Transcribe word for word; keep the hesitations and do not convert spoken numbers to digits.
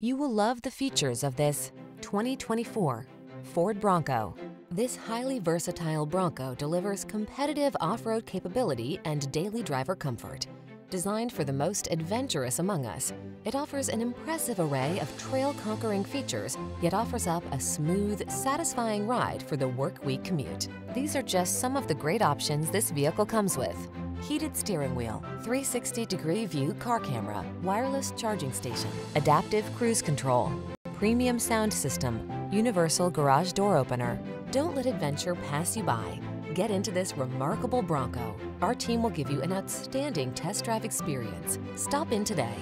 You will love the features of this twenty twenty-four Ford Bronco. This highly versatile Bronco delivers competitive off-road capability and daily driver comfort. Designed for the most adventurous among us, it offers an impressive array of trail-conquering features, yet offers up a smooth, satisfying ride for the work-week commute. These are just some of the great options this vehicle comes with: heated steering wheel, three sixty degree view car camera, wireless charging station, adaptive cruise control, premium sound system, universal garage door opener. Don't let adventure pass you by. Get into this remarkable Bronco. Our team will give you an outstanding test drive experience. Stop in today.